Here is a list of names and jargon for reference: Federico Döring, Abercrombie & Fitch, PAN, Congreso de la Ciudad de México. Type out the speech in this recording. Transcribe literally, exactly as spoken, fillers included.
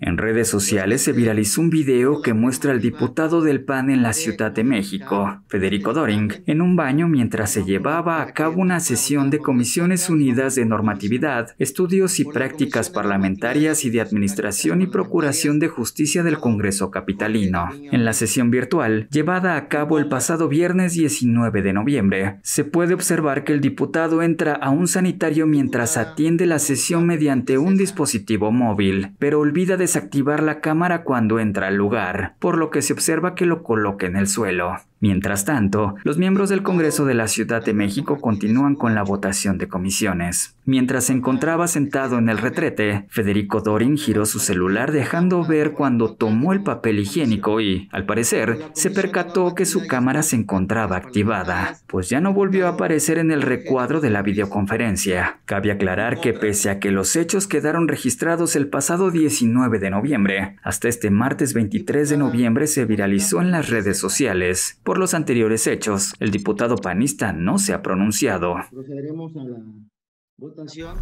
En redes sociales se viralizó un video que muestra al diputado del P A N en la Ciudad de México, Federico Döring, en un baño mientras se llevaba a cabo una sesión de Comisiones Unidas de Normatividad, Estudios y Prácticas Parlamentarias y de Administración y Procuración de Justicia del Congreso Capitalino. En la sesión virtual, llevada a cabo el pasado viernes diecinueve de noviembre, se puede observar que el diputado entra a un sanitario mientras atiende la sesión mediante un dispositivo móvil, pero olvida desactivar la cámara cuando entra al lugar, por lo que se observa que lo coloca en el suelo. Mientras tanto, los miembros del Congreso de la Ciudad de México continúan con la votación de comisiones. Mientras se encontraba sentado en el retrete, Federico Döring giró su celular dejando ver cuando tomó el papel higiénico y, al parecer, se percató que su cámara se encontraba activada, pues ya no volvió a aparecer en el recuadro de la videoconferencia. Cabe aclarar que pese a que los hechos quedaron registrados el pasado diecinueve de noviembre, hasta este martes veintitrés de noviembre se viralizó en las redes sociales. Por los anteriores hechos, el diputado panista no se ha pronunciado. Procederemos a la votación.